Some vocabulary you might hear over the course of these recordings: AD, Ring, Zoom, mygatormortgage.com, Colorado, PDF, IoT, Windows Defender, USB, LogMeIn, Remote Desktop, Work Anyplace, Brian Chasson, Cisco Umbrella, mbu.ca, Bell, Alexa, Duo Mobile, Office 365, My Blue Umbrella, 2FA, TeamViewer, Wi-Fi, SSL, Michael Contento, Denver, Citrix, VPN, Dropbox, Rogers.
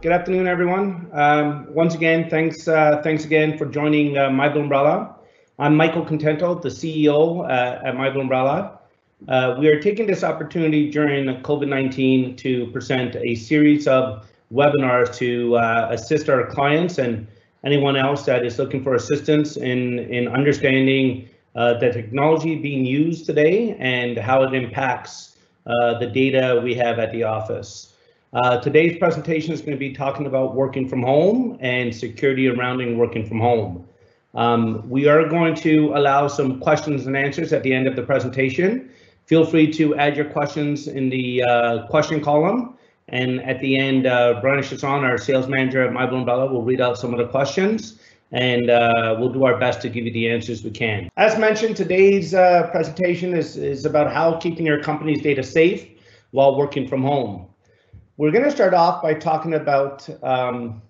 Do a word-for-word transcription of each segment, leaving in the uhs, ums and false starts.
Good afternoon, everyone. Um, once again, thanks uh, thanks again for joining uh, My Blue Umbrella. I'm Michael Contento, the C E O uh, at My Blue Umbrella. Uh, we are taking this opportunity during COVID nineteen to present a series of webinars to uh, assist our clients and anyone else that is looking for assistance in, in understanding uh, the technology being used today and how it impacts uh, the data we have at the office. Uh, today's presentation is going to be talking about working from home and security around working from home. Um, we are going to allow some questions and answers at the end of the presentation. Feel free to add your questions in the uh, question column, and at the end, uh, Brian Chasson, our sales manager at My Blue Umbrella, will read out some of the questions, and uh, we'll do our best to give you the answers we can. As mentioned, today's uh, presentation is, is about how keeping your company's data safe while working from home. We're going to start off by talking about um,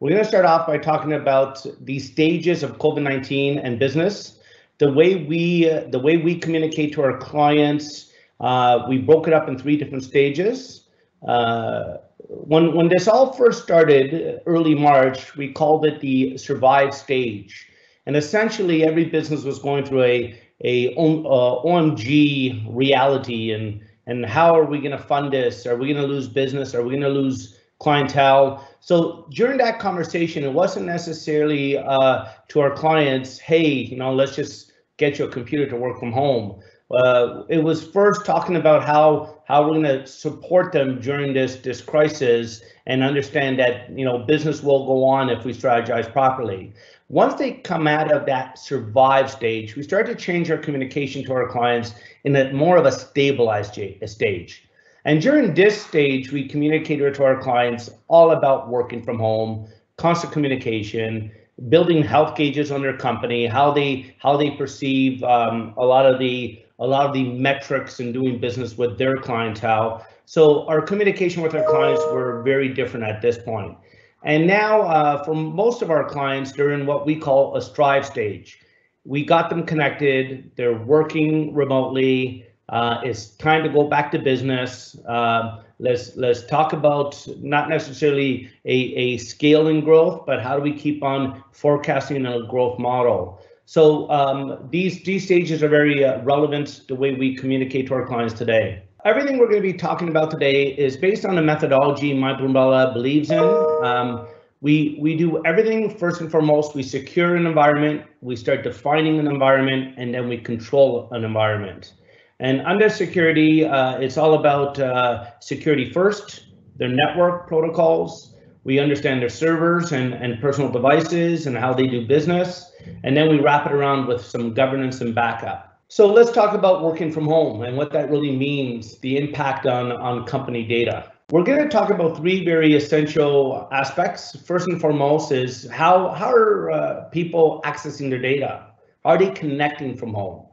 we're going to start off by talking about the stages of COVID nineteen and business. The way we uh, the way we communicate to our clients, uh, we broke it up in three different stages. Uh, when when this all first started, early March, we called it the survive stage, and essentially every business was going through a a uh, O M G reality and. And how are we going to fund this? Are we going to lose business? Are we going to lose clientele? So during that conversation, it wasn't necessarily uh, to our clients, hey, you know, let's just get your computer to work from home. Uh, it was first talking about how how we're going to support them during this this crisis and understand that, you know, business will go on if we strategize properly. Once they come out of that survive stage, we start to change our communication to our clients in a more of a stabilized stage. And during this stage, we communicated to our clients all about working from home, constant communication, building health gauges on their company, how they how they perceive um, a lot of the a lot of the metrics and doing business with their clientele. So our communication with our clients were very different at this point. And now uh, for most of our clients, they're in what we call a strive stage. We got them connected, they're working remotely, uh, it's time to go back to business. Uh, let's, let's talk about not necessarily a, a scaling growth, but how do we keep on forecasting a growth model? So um, these, these stages are very uh, relevant the way we communicate to our clients today. Everything we're going to be talking about today is based on a methodology My Blue Umbrella believes in. Um, we, we do everything first and foremost. We secure an environment, we start defining an environment, and then we control an environment. And under security, uh, it's all about uh, security first, their network protocols. We understand their servers and, and personal devices and how they do business. And then we wrap it around with some governance and backup. So let's talk about working from home and what that really means, the impact on, on company data. We're going to talk about three very essential aspects. First and foremost is how, how are uh, people accessing their data? Are they connecting from home?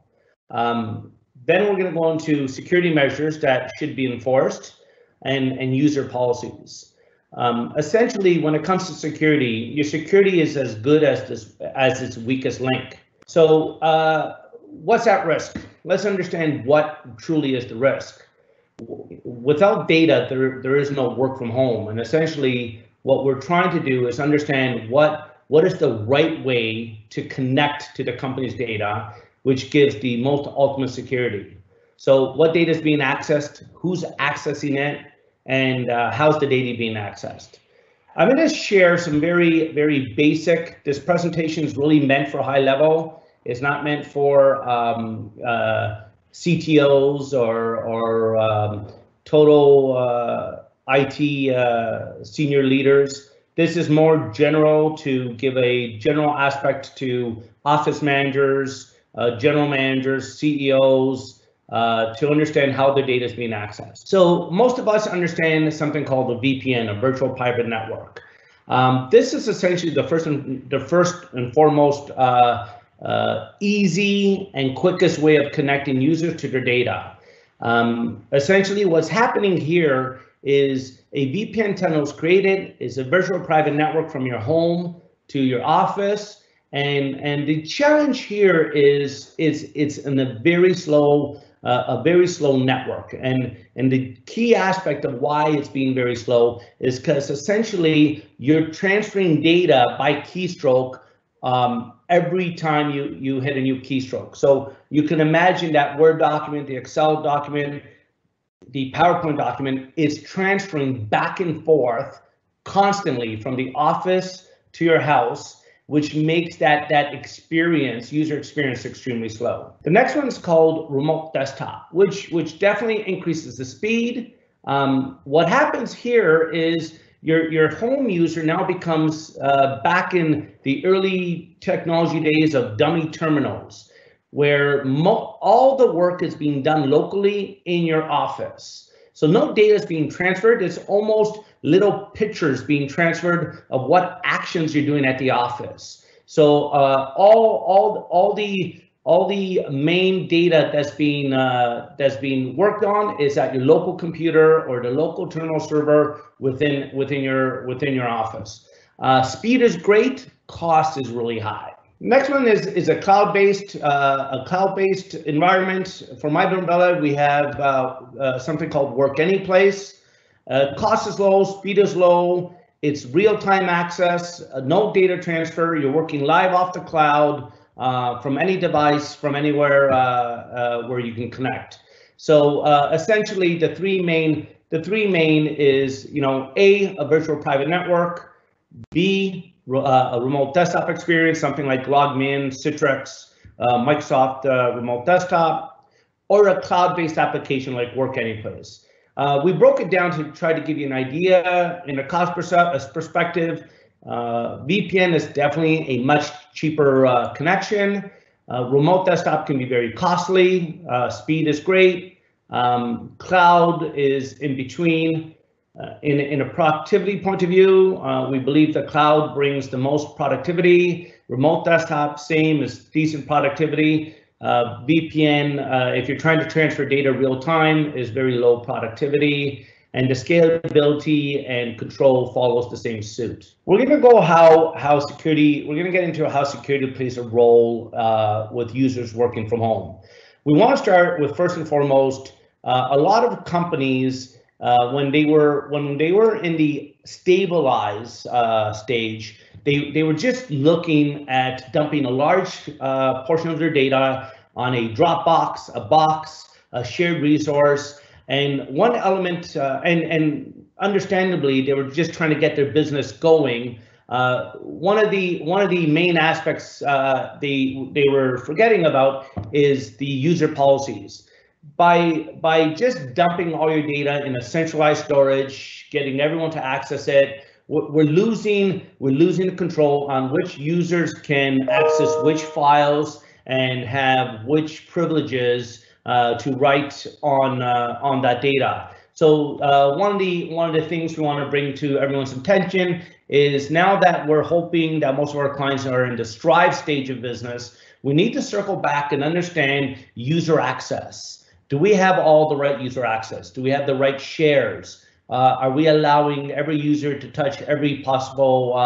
Um, then we're going to go into security measures that should be enforced and, and user policies. Um, essentially, when it comes to security, your security is as good as, this, as its weakest link. So, uh, what's at risk? Let's understand what truly is the risk. Without data, there, there is no work from home. And essentially what we're trying to do is understand what, what is the right way to connect to the company's data, which gives the most ultimate security. So what data is being accessed, who's accessing it, and uh, how's the data being accessed? I'm going to share some very, very basic, this presentation is really meant for high level. It's not meant for um, uh, C T Os or, or um, total uh, I T uh, senior leaders. This is more general to give a general aspect to office managers, uh, general managers, C E Os, uh, to understand how their data is being accessed. So most of us understand something called a V P N, a virtual private network. Um, this is essentially the first and, the first and foremost uh, Uh, easy and quickest way of connecting users to their data. Um, essentially what's happening here is a V P N tunnel is created, is a virtual private network from your home to your office. And, and the challenge here is, is it's in a very slow uh, a very slow network. And, and the key aspect of why it's being very slow is because essentially you're transferring data by keystroke um, every time you, you hit a new keystroke. So you can imagine that Word document, the Excel document, the PowerPoint document is transferring back and forth constantly from the office to your house, which makes that, that experience, user experience, extremely slow. The next one is called Remote Desktop, which, which definitely increases the speed. Um, what happens here is your, your home user now becomes uh, back in the early technology days of dummy terminals, where mo all the work is being done locally in your office. So no data is being transferred. It's almost little pictures being transferred of what actions you're doing at the office. So uh, all, all, all the, all the main data that's being uh, that's being worked on is at your local computer or the local terminal server within within your within your office. Uh, speed is great. Cost is really high. Next one is is a cloud-based uh, a cloud-based environment. For My Blue Umbrella, we have uh, uh, something called Work Anyplace. Uh, cost is low, speed is low. It's real-time access, uh, no data transfer. You're working live off the cloud uh, from any device, from anywhere uh, uh, where you can connect. So uh, essentially, the three main the three main is you know A, a virtual private network, B, Uh, a remote desktop experience, something like LogMeIn, Citrix, uh, Microsoft uh, Remote Desktop, or a cloud-based application like Work Anyplace. Uh, we broke it down to try to give you an idea in a cost perspective. Uh, V P N is definitely a much cheaper uh, connection. Uh, remote desktop can be very costly. Uh, speed is great. Um, cloud is in between. Uh, in, in a productivity point of view, uh, we believe the cloud brings the most productivity. Remote desktop, same, is decent productivity. Uh, V P N, uh, if you're trying to transfer data real time, is very low productivity. And the scalability and control follows the same suit. We're going to go how, how security, we're going to get into how security plays a role uh, with users working from home. We want to start with, first and foremost, uh, a lot of companies Uh, when they were when they were in the stabilize uh, stage, they they were just looking at dumping a large uh, portion of their data on a Dropbox, a box, a shared resource, and one element. Uh, and and understandably, they were just trying to get their business going. Uh, one of the one of the main aspects uh, they they were forgetting about is the user policies. By, by just dumping all your data in a centralized storage, getting everyone to access it, we're losing, we're losing control on which users can access which files and have which privileges uh, to write on, uh, on that data. So uh, one of the, one of the things we want to bring to everyone's attention is now that we're hoping that most of our clients are in the strive stage of business, we need to circle back and understand user access. Do we have all the right user access? Do we have the right shares? Uh, are we allowing every user to touch every possible uh,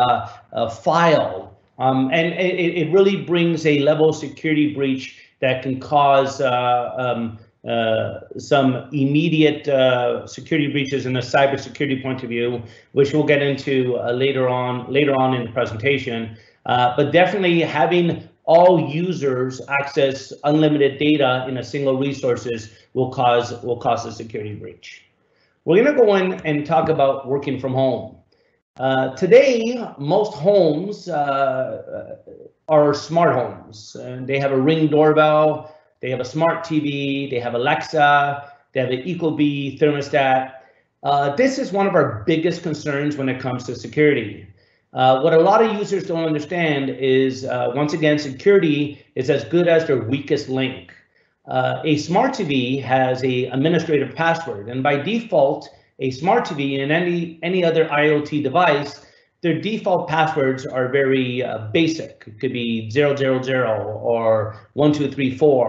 uh, file? Um, and it, it really brings a level of security breach that can cause uh, um, uh, some immediate uh, security breaches in a cybersecurity point of view, which we'll get into uh, later on later on in the presentation. Uh, but definitely having all users access unlimited data in a single resources will cause will cause a security breach. We're going to go in and talk about working from home. Uh, today, most homes uh, are smart homes. Uh, they have a Ring doorbell, they have a smart T V, they have Alexa, they have an Ecobee thermostat. Uh, this is one of our biggest concerns when it comes to security. Uh, what a lot of users don't understand is, uh, once again, security is as good as their weakest link. Uh, a smart T V has an administrative password, and by default, a smart T V and any, any other IoT device, their default passwords are very uh, basic. It could be zero zero zero or one two three four.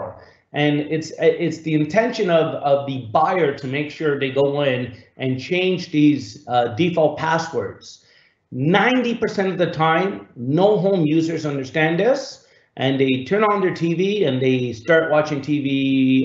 And it's it's the intention of, of the buyer to make sure they go in and change these uh, default passwords. ninety percent of the time, no home users understand this, and they turn on their T V and they start watching T V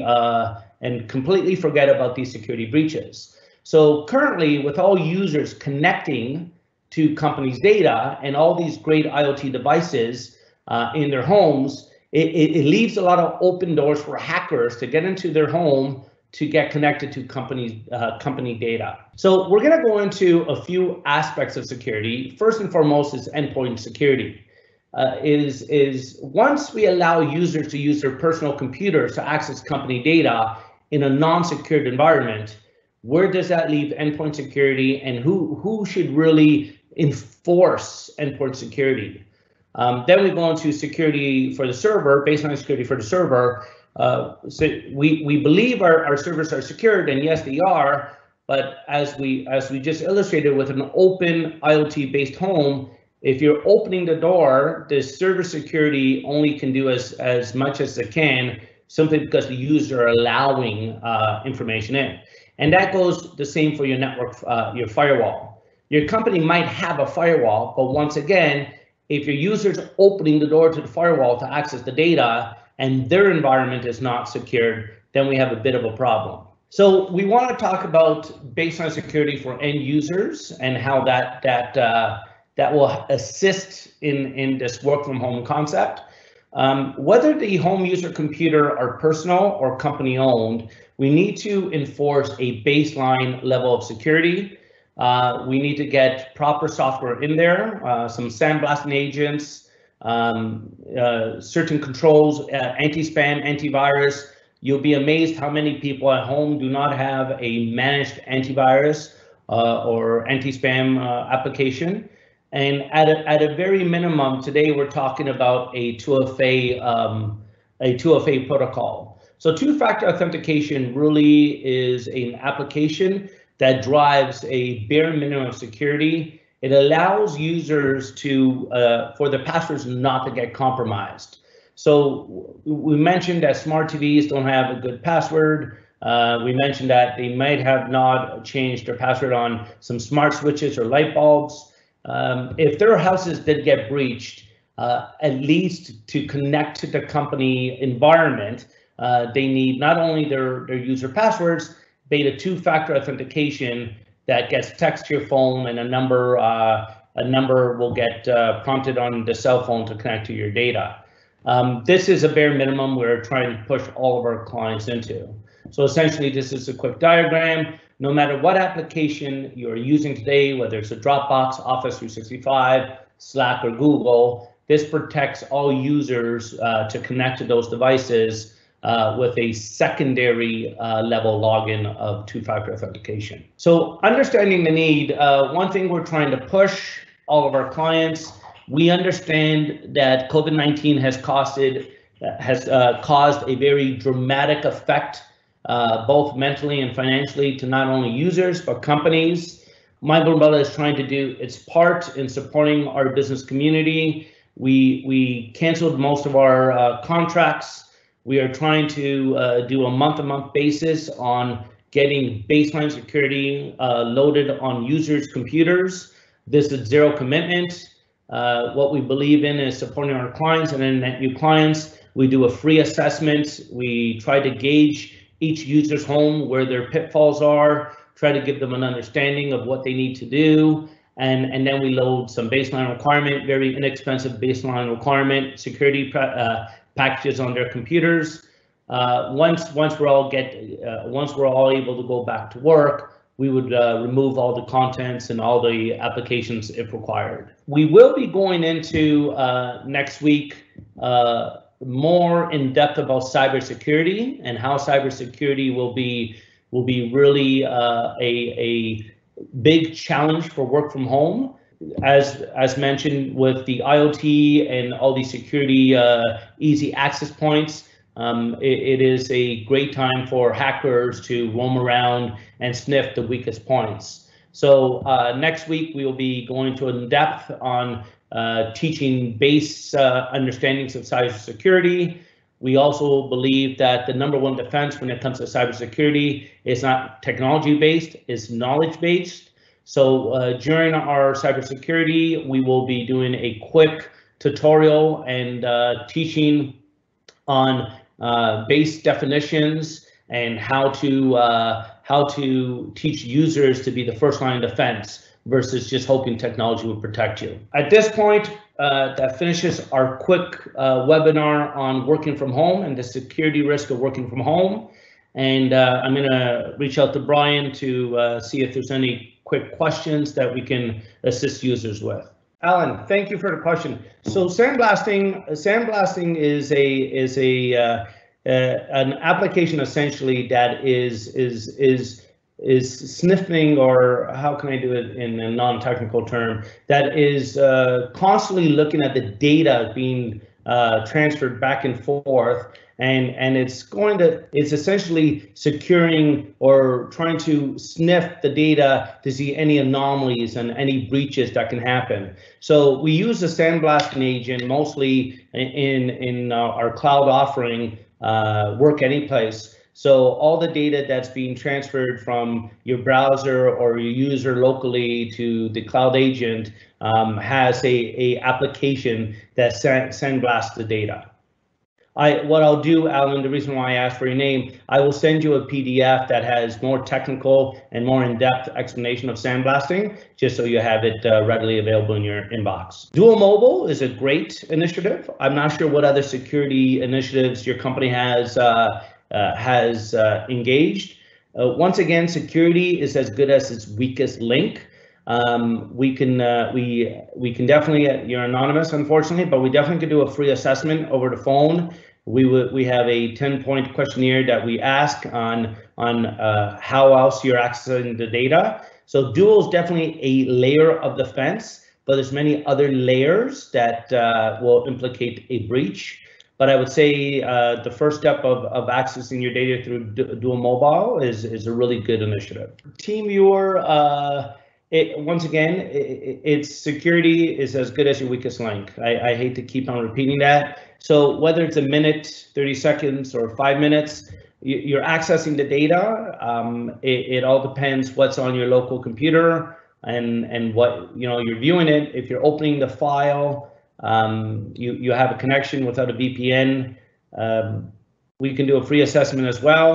uh, and completely forget about these security breaches. So currently, with all users connecting to companies' data and all these great IoT devices uh, in their homes, it, it, it leaves a lot of open doors for hackers to get into their home to get connected to company, uh, company data. So we're gonna go into a few aspects of security. First and foremost is endpoint security. Uh, is, is once we allow users to use their personal computers to access company data in a non-secured environment, where does that leave endpoint security, and who, who should really enforce endpoint security? Um, then we go into security for the server, baseline security for the server. Uh, so we, we believe our, our servers are secured, and yes, they are, but as we, as we just illustrated with an open IoT-based home, if you're opening the door, the server security only can do as, as much as it can, simply because the user are allowing uh, information in. And that goes the same for your network, uh, your firewall. Your company might have a firewall, but once again, if your user's opening the door to the firewall to access the data and their environment is not secured, then we have a bit of a problem. So we want to talk about baseline security for end users and how that, that, uh, that will assist in, in this work from home concept. Um, whether the home user computer are personal or company owned, we need to enforce a baseline level of security. Uh, we need to get proper software in there, uh, some sandblasting agents, um, uh, certain controls, uh, anti-spam, antivirus. You'll be amazed how many people at home do not have a managed antivirus uh, or anti-spam uh, application. And at a, at a very minimum, today we're talking about a two F A um, a two F A protocol. So two-factor authentication really is an application that drives a bare minimum of security. It allows users to uh, for their passwords not to get compromised. So we mentioned that smart T Vs don't have a good password. Uh, we mentioned that they might have not changed their password on some smart switches or light bulbs. Um, if their houses did get breached, uh, at least to connect to the company environment, uh, they need not only their, their user passwords, but a two-factor authentication that gets text to your phone, and a number, uh, a number will get uh, prompted on the cell phone to connect to your data. Um, this is a bare minimum we're trying to push all of our clients into. So essentially, this is a quick diagram. No matter what application you're using today, whether it's a Dropbox, Office three sixty-five, Slack, or Google, this protects all users uh, to connect to those devices uh, with a secondary uh, level login of two-factor authentication. So understanding the need, uh, one thing we're trying to push all of our clients, we understand that COVID nineteen has, costed, has uh, caused a very dramatic effect Uh, both mentally and financially to not only users, but companies. My Blue Umbrella is trying to do its part in supporting our business community. We, we canceled most of our uh, contracts. We are trying to uh, do a month-to-month basis on getting baseline security uh, loaded on users' computers. This is zero commitment. Uh, what we believe in is supporting our clients and then net new clients. We do a free assessment. We try to gauge each user's home, where their pitfalls are, try to give them an understanding of what they need to do. And, and then we load some baseline requirement, very inexpensive baseline requirement, security uh, packages on their computers. Uh, once, once, we're all get, uh, once we're all able to go back to work, we would uh, remove all the contents and all the applications if required. We will be going into uh, next week uh, more in depth about cybersecurity and how cybersecurity will be will be really uh, a a big challenge for work from home. As as mentioned, with the IoT and all these security uh, easy access points, um, it, it is a great time for hackers to roam around and sniff the weakest points. So uh, next week we will be going to in depth on Uh, teaching base uh, understandings of cybersecurity. We also believe that the number one defense when it comes to cybersecurity is not technology-based, it's knowledge-based. So uh, during our cybersecurity, we will be doing a quick tutorial and uh, teaching on uh, base definitions and how to uh, how to teach users to be the first line of defense versus just hoping technology will protect you. At this point, uh, that finishes our quick uh, webinar on working from home and the security risk of working from home. And uh, I'm gonna reach out to Brian to uh, see if there's any quick questions that we can assist users with. Alan, thank you for the question. So sandblasting, sandblasting is a is a uh, uh, an application essentially that is is is is sniffing, or how can I do it in a non-technical term, that is uh, constantly looking at the data being uh, transferred back and forth, and and it's going to it's essentially securing or trying to sniff the data to see any anomalies and any breaches that can happen. So we use the sandblasting agent mostly in in uh, our cloud offering, uh, Work Anyplace. So all the data that's being transferred from your browser or your user locally to the cloud agent um, has a, a application that sandblasts the data. I, what I'll do, Alan, the reason why I asked for your name, I will send you a P D F that has more technical and more in-depth explanation of sandblasting, just so you have it uh, readily available in your inbox. Duo Mobile is a great initiative. I'm not sure what other security initiatives your company has uh, uh, has uh, engaged. Uh, once again, security is as good as its weakest link. Um, we can uh, we we can definitely uh, you're anonymous, unfortunately, but we definitely could do a free assessment over the phone. We would we have a ten point questionnaire that we ask on on uh, how else you're accessing the data. So Duo is definitely a layer of the fence, but there's many other layers that uh, will implicate a breach. But I would say uh, the first step of, of accessing your data through Duo Mobile is is a really good initiative. TeamViewer. Uh, It, once again, it, it's security is as good as your weakest link. I, I hate to keep on repeating that. So whether it's a minute, thirty seconds, or five minutes, you're accessing the data. Um, it, it all depends what's on your local computer and and what you know you're viewing it. If you're opening the file, um, you you have a connection without a V P N. Um, we can do a free assessment as well.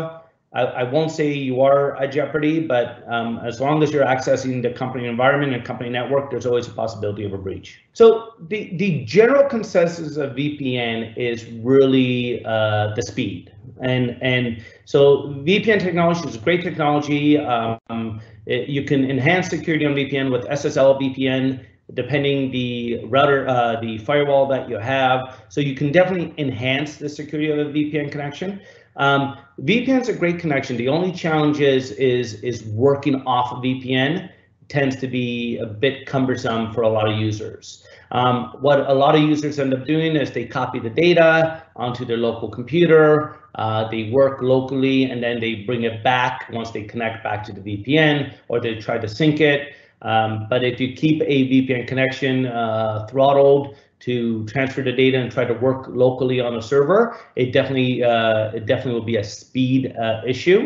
I, I won't say you are at jeopardy, but um, as long as you're accessing the company environment and company network, there's always a possibility of a breach. So the, the general consensus of V P N is really uh, the speed. And, and so V P N technology is a great technology. Um, it, you can enhance security on V P N with S S L V P N, depending the router, uh, the firewall that you have. So you can definitely enhance the security of a V P N connection. Um, V P N's a great connection. The only challenge is, is, is working off of V P N tends to be a bit cumbersome for a lot of users. Um, what a lot of users end up doing is they copy the data onto their local computer, uh, they work locally, and then they bring it back once they connect back to the V P N, or they try to sync it. Um, but if you keep a V P N connection uh, throttled to transfer the data and try to work locally on a server, it definitely uh, it definitely will be a speed uh, issue.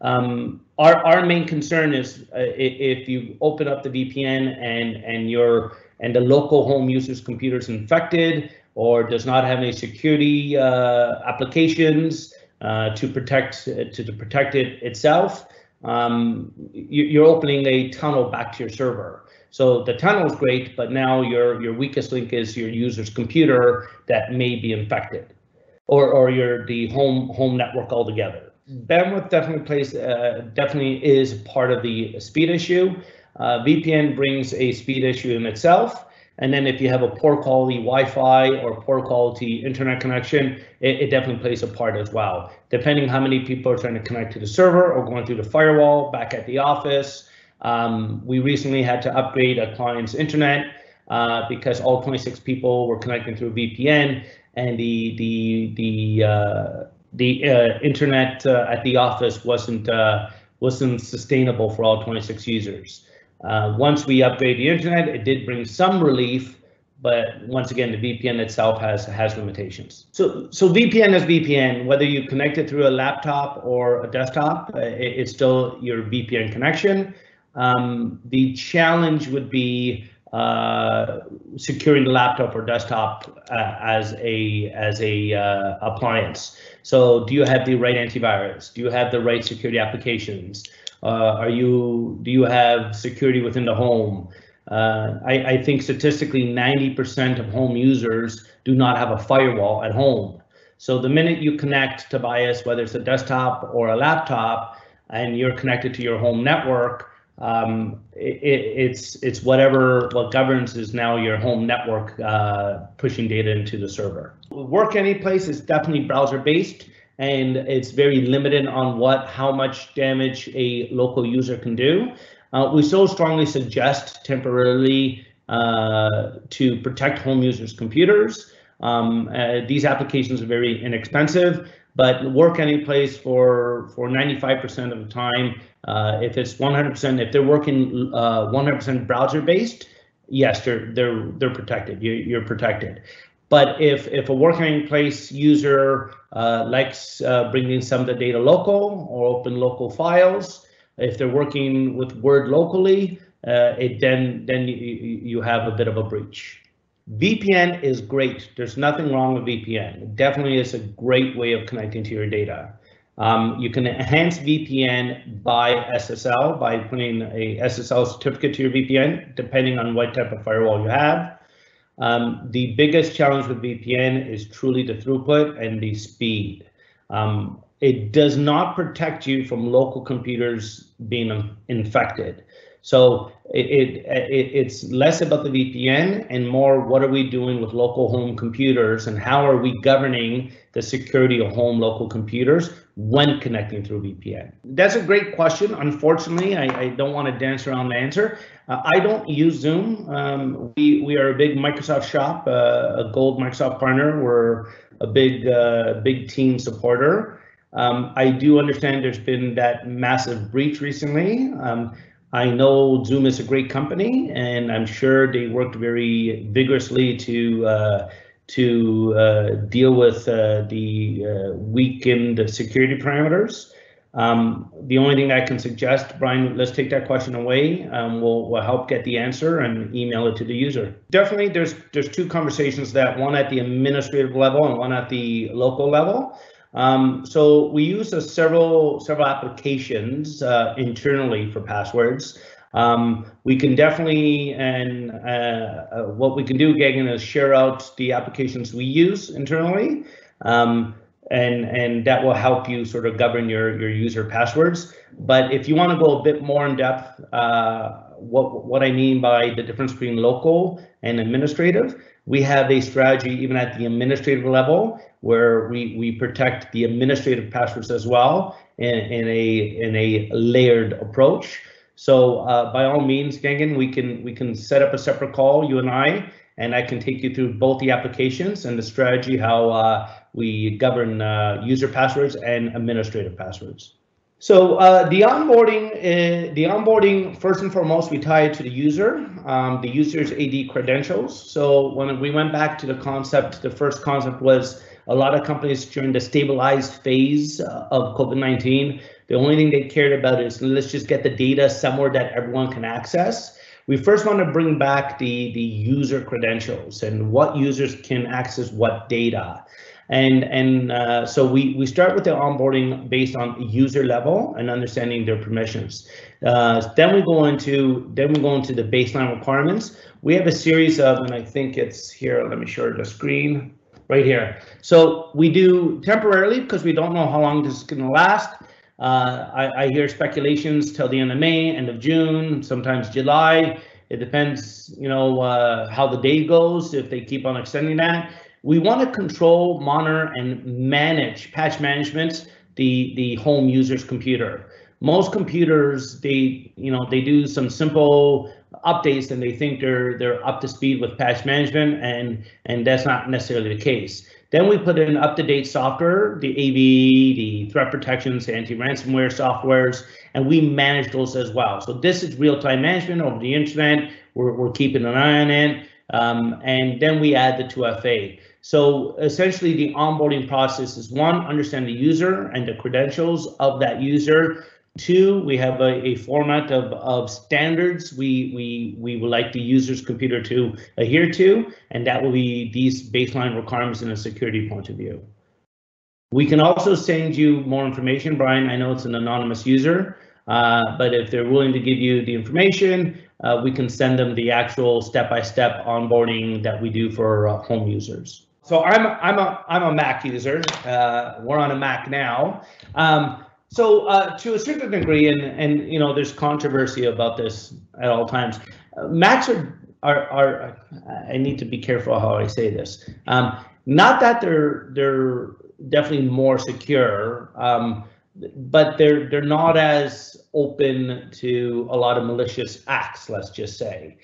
Um, our our main concern is uh, if you open up the V P N and and your and the local home user's computer is infected or does not have any security uh, applications uh, to protect to, to protect it itself. Um, you're opening a tunnel back to your server. So the tunnel is great, but now your your weakest link is your user's computer that may be infected, or or your the home home network altogether. Bandwidth definitely plays uh, definitely is part of the speed issue. Uh, V P N brings a speed issue in itself, and then if you have a poor quality Wi-Fi or poor quality internet connection, it, it definitely plays a part as well. Depending how many people are trying to connect to the server or going through the firewall back at the office. Um, we recently had to upgrade a client's internet uh, because all twenty-six people were connecting through V P N, and the the the uh, the uh, internet uh, at the office wasn't uh, wasn't sustainable for all twenty-six users. Uh, once we upgrade the internet, it did bring some relief, but once again, the V P N itself has has limitations. So so V P N is V P N. Whether you connect it through a laptop or a desktop, it, it's still your V P N connection. Um, the challenge would be uh, securing the laptop or desktop uh, as a as a uh, appliance. So do you have the right antivirus? Do you have the right security applications? Uh, are you do you have security within the home? Uh, I, I think statistically ninety percent of home users do not have a firewall at home. So the minute you connect, Tobias, whether it's a desktop or a laptop, and you're connected to your home network, um, it, it's it's whatever what governs is now your home network uh, pushing data into the server. Work Anyplace is definitely browser based, and it's very limited on what how much damage a local user can do. Uh, we so strongly suggest temporarily uh, to protect home users' computers. Um, uh, these applications are very inexpensive, but Work Anyplace for for ninety-five percent of the time. Uh, if it's one hundred percent, if they're working uh, one hundred percent browser based, yes, they're they're they're protected. You're, you're protected. But if if a Work Anyplace user uh, likes uh, bringing some of the data local or open local files, if they're working with Word locally, uh, it then then you, you have a bit of a breach. V P N is great. There's nothing wrong with V P N. It definitely is a great way of connecting to your data. Um, you can enhance V P N by S S L, by putting a S S L certificate to your V P N, depending on what type of firewall you have. Um, the biggest challenge with V P N is truly the throughput and the speed. Um, it does not protect you from local computers being infected. So it, it, it it's less about the V P N and more what are we doing with local home computers and how are we governing the security of home local computers when connecting through V P N? That's a great question. Unfortunately, I, I don't want to dance around the answer. Uh, I don't use Zoom. Um, we, we are a big Microsoft shop, uh, a gold Microsoft partner. We're a big, uh, big team supporter. Um, I do understand there's been that massive breach recently. Um, I know Zoom is a great company, and I'm sure they worked very vigorously to uh, to uh, deal with uh, the uh, weakened security parameters. Um, the only thing I can suggest, Brian, let's take that question away. Um, we'll, we'll help get the answer and email it to the user. Definitely, there's there's two conversations, that one at the administrative level and one at the local level. Um, so we use uh, several several applications uh, internally for passwords. Um, we can definitely, and uh, uh, what we can do, Gagan, is share out the applications we use internally, um, and and that will help you sort of govern your your user passwords. But if you want to go a bit more in depth, uh, what what I mean by the difference between local and administrative, we have a strategy even at the administrative level where we, we protect the administrative passwords as well in, in a in a layered approach. So uh, by all means, Gagan, we can we can set up a separate call, you and I, and I can take you through both the applications and the strategy how uh, we govern uh, user passwords and administrative passwords. So uh, the onboarding, uh, the onboarding first and foremost, we tie it to the user, um, the user's A D credentials. So when we went back to the concept, the first concept was a lot of companies during the stabilized phase of COVID nineteen, the only thing they cared about is let's just get the data somewhere that everyone can access. We first want to bring back the, the user credentials and what users can access what data. And and uh, so we, we start with the onboarding based on user level and understanding their permissions. Uh, then we go into then we go into the baseline requirements. We have a series of, and I think it's here. Let me share the screen right here. So we do temporarily because we don't know how long this is going to last. Uh, I, I hear speculations till the end of May, end of June, sometimes July. It depends, you know, uh, how the day goes. If they keep on extending that. We want to control, monitor, and manage, patch management, the, the home user's computer. Most computers, they, you know, they do some simple updates and they think they're they're up to speed with patch management, and, and that's not necessarily the case. Then we put in up-to-date software, the A V, the threat protections, anti-ransomware softwares, and we manage those as well. So this is real-time management over the internet. We're, we're keeping an eye on it. Um, and then we add the two F A. So essentially the onboarding process is one, understand the user and the credentials of that user, Two, we have a, a format of, of standards we, we, we would like the user's computer to adhere to, and that will be these baseline requirements in a security point of view. We can also send you more information, Brian. I know it's an anonymous user, uh, but if they're willing to give you the information, uh, we can send them the actual step-by-step onboarding that we do for uh, home users. So I'm, I'm, a, I'm a Mac user. Uh, we're on a Mac now. Um, So uh, to a certain degree, and, and you know, there's controversy about this at all times. Uh, Macs are, are, are, I need to be careful how I say this. Um, not that they're they're definitely more secure, um, but they're they're not as open to a lot of malicious acts, let's just say.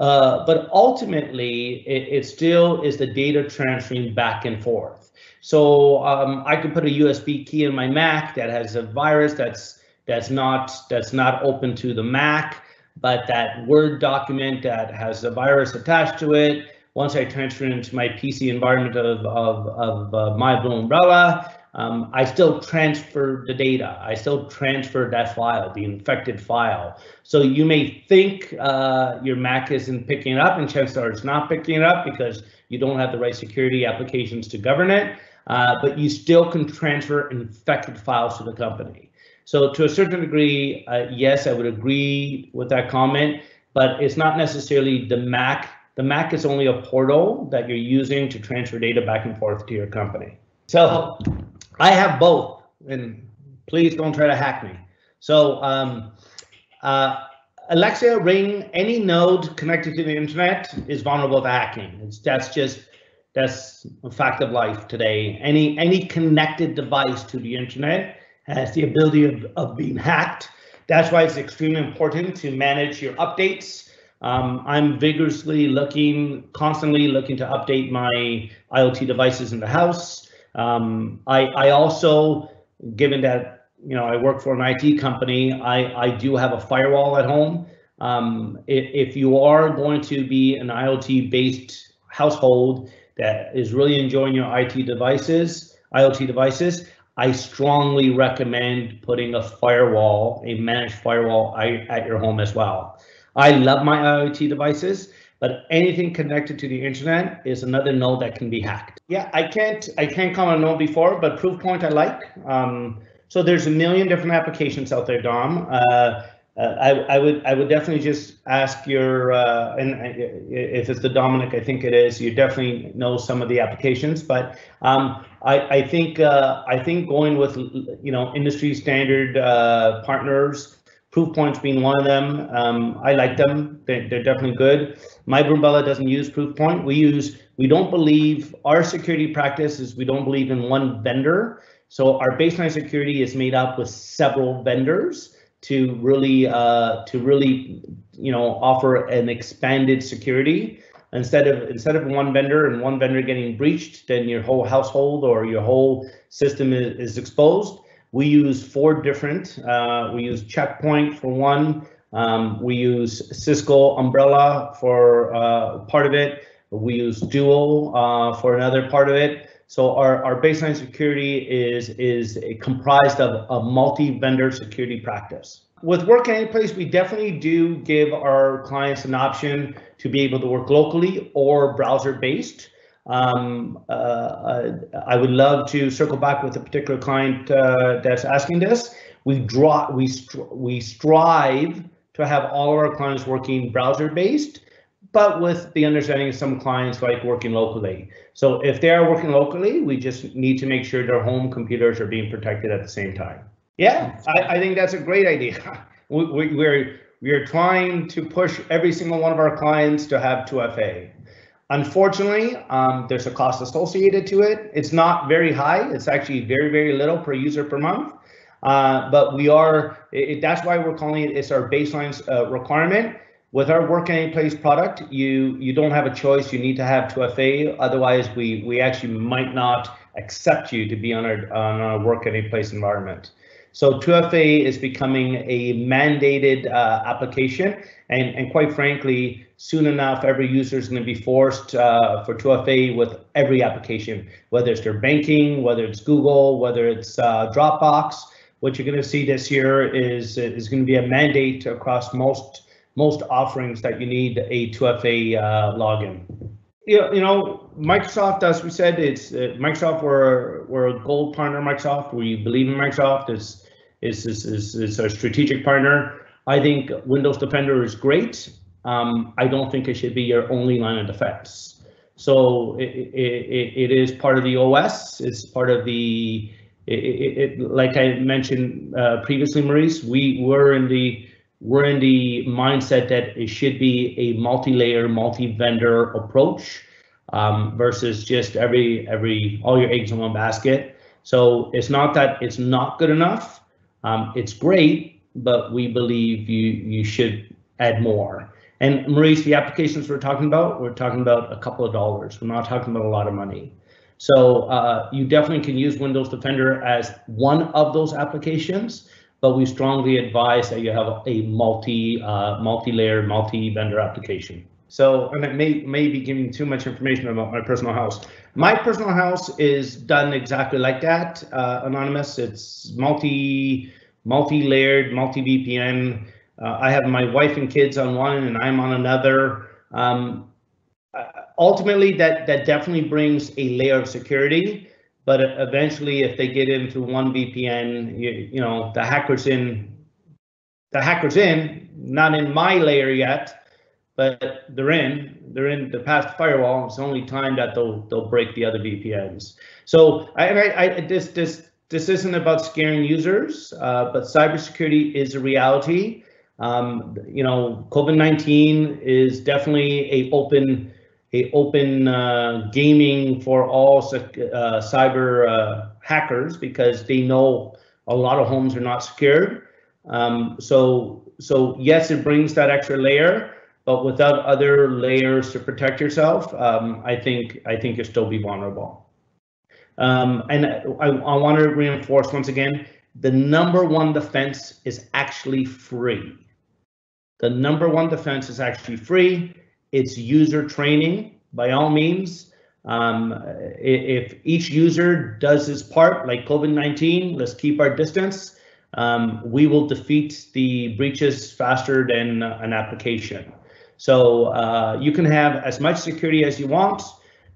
Uh, but ultimately, it, it still is the data transferring back and forth. So um, I could put a U S B key in my Mac that has a virus that's that's not that's not open to the Mac, but that Word document that has a virus attached to it. Once I transfer it into my P C environment of of, of uh, My Blue Umbrella, um, I still transfer the data. I still transfer that file, the infected file. So you may think uh, your Mac isn't picking it up, and chances are it's not picking it up because you don't have the right security applications to govern it, uh, but you still can transfer infected files to the company. So to a certain degree, uh, yes, I would agree with that comment, but it's not necessarily the Mac. The Mac is only a portal that you're using to transfer data back and forth to your company. So I have both, and please don't try to hack me. So um, uh, Alexa, Ring, any node connected to the internet is vulnerable to hacking. It's, that's just that's a fact of life today. Any any connected device to the internet has the ability of, of being hacked. That's why it's extremely important to manage your updates. Um, I'm vigorously looking, constantly looking to update my IoT devices in the house. Um, I, I also, given that you know, I work for an I T company, I, I do have a firewall at home. Um, if, if you are going to be an IoT-based household that is really enjoying your I T devices, IoT devices, I strongly recommend putting a firewall, a managed firewall at your home as well. I love my IoT devices, but anything connected to the internet is another node that can be hacked. Yeah, I can't, I can't comment on node before, but Proofpoint I like. Um, So there's a million different applications out there, Dom. Uh, I, I would I would definitely just ask your, uh, and if it's the Dominic, I think it is. You definitely know some of the applications, but um, I I think uh, I think going with you know industry standard uh, partners, Proofpoint being one of them. Um, I like them. They're, they're definitely good. My Blue Umbrella doesn't use Proofpoint. We use we don't believe our security practice is we don't believe in one vendor. So our baseline security is made up with several vendors to really, uh, to really, you know, offer an expanded security instead of instead of one vendor and one vendor getting breached, then your whole household or your whole system is, is exposed. We use four different. Uh, we use Checkpoint for one. Um, we use Cisco Umbrella for uh, part of it. We use Duo uh, for another part of it. So our, our baseline security is, is comprised of a multi-vendor security practice. With Work Anyplace, we definitely do give our clients an option to be able to work locally or browser-based. Um, uh, I would love to circle back with a particular client uh, that's asking this. We, draw, we, stri we strive to have all of our clients working browser-based, but with the understanding of some clients like working locally. So if they are working locally, we just need to make sure their home computers are being protected at the same time. Yeah, I, I think that's a great idea. We, we, we're, we're trying to push every single one of our clients to have two F A. Unfortunately, um, there's a cost associated to it. It's not very high. It's actually very, very little per user per month. Uh, but we are, it, that's why we're calling it, it's our baseline uh, requirement. With our Work Anyplace product, you, you don't have a choice. You need to have two F A. Otherwise, we, we actually might not accept you to be on our, on our Work Anyplace environment. So two F A is becoming a mandated uh, application. And, and quite frankly, soon enough, every user is going to be forced uh, for two F A with every application, whether it's their banking, whether it's Google, whether it's uh, Dropbox, what you're going to see this year is is going to be a mandate across most most offerings that you need a two F A uh, login. You, you know, Microsoft, as we said, it's uh, Microsoft. We're we're a gold partner. Microsoft. We believe in Microsoft. It's is is is is our strategic partner. I think Windows Defender is great. Um, I don't think it should be your only line of defense. So it, it, it is part of the O S. It's part of the, it, it, it, like I mentioned uh, previously, Maurice, we were in the we're in the mindset that it should be a multi-layer, multi-vendor approach um, versus just every every all your eggs in one basket. So it's not that it's not good enough. Um, it's great, but we believe you you should add more. And Maurice, the applications we're talking about, we're talking about a couple of dollars. We're not talking about a lot of money. So uh, you definitely can use Windows Defender as one of those applications, but we strongly advise that you have a multi, uh, multi-layer, multi-vendor application. So, and it may, may be giving too much information about my personal house. My personal house is done exactly like that, uh, Anonymous. It's multi, multi-layered, multi-V P N. Uh, I have my wife and kids on one and I'm on another. Um, ultimately, that, that definitely brings a layer of security, but eventually if they get in through one V P N, you, you know, the hacker's in, the hacker's in, not in my layer yet, but they're in, they're in the past firewall. It's the only time that they'll, they'll break the other V P Ns. So I, I, I this, this, this isn't about scaring users, uh, but cybersecurity is a reality. Um, you know, COVID nineteen is definitely a open, a open uh, gaming for all uh, cyber uh, hackers because they know a lot of homes are not secured. Um, so, so yes, it brings that extra layer, but without other layers to protect yourself, um, I think I think you'll still be vulnerable. Um, and I, I want to reinforce once again, the number one defense is actually free. The number one defense is actually free. It's user training, by all means. Um, if each user does his part, like COVID nineteen, let's keep our distance. Um, we will defeat the breaches faster than an application. So uh, you can have as much security as you want,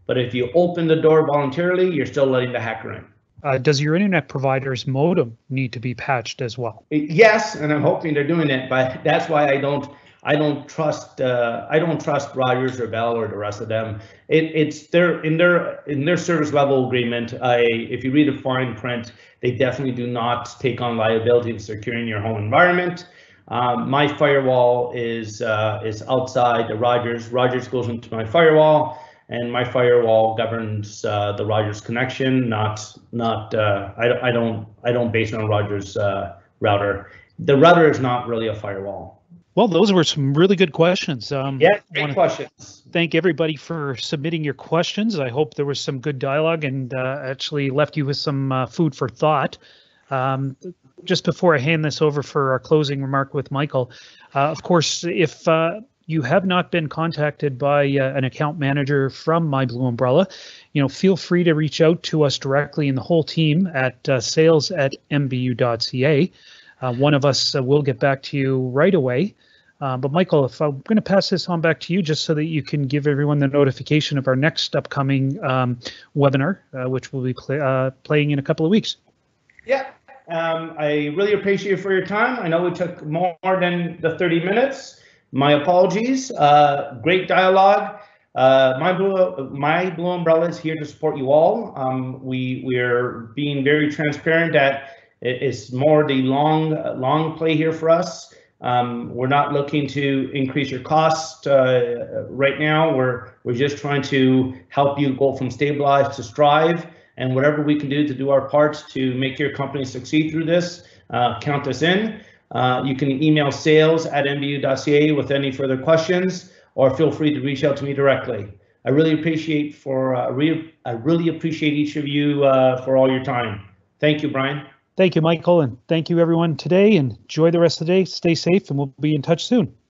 but if you open the door voluntarily, you're still letting the hacker in. Uh, does your internet provider's modem need to be patched as well? Yes, and I'm hoping they're doing it, but that's why I don't, I don't trust, uh, I don't trust Rogers or Bell or the rest of them. It, it's their in their in their service level agreement. I, if you read a fine print, they definitely do not take on liability of securing your home environment. Um, my firewall is uh, is outside the Rogers. Rogers goes into my firewall. And my firewall governs uh, the Rogers connection, not not. Uh, I, I don't I don't base it on Rogers uh, router. The router is not really a firewall. Well, those were some really good questions. Um, yeah, great questions. Thank everybody for submitting your questions. I hope there was some good dialogue and uh, actually left you with some uh, food for thought. Um, just before I hand this over for our closing remark with Michael, uh, of course, if uh, you have not been contacted by uh, an account manager from My Blue Umbrella, you know, feel free to reach out to us directly and the whole team at uh, sales at m b u dot c a. Uh, one of us uh, will get back to you right away. Uh, but Michael, if I'm going to pass this on back to you just so that you can give everyone the notification of our next upcoming um, webinar, uh, which we'll be play, uh, playing in a couple of weeks. Yeah, um, I really appreciate you for your time. I know we took more than the thirty minutes. My apologies. Uh, great dialogue. Uh, my Blue, My Blue Umbrella is here to support you all. Um, we we're being very transparent that it's more the long long play here for us. Um, we're not looking to increase your cost uh, right now. We're we're just trying to help you go from stabilize to strive, and whatever we can do to do our parts to make your company succeed through this, uh, count us in. Uh, you can email sales at m b u dot c a with any further questions, or feel free to reach out to me directly. I really appreciate for uh, re I really appreciate each of you uh, for all your time. Thank you, Brian. Thank you, Michael, and thank you everyone today. And enjoy the rest of the day. Stay safe, and we'll be in touch soon.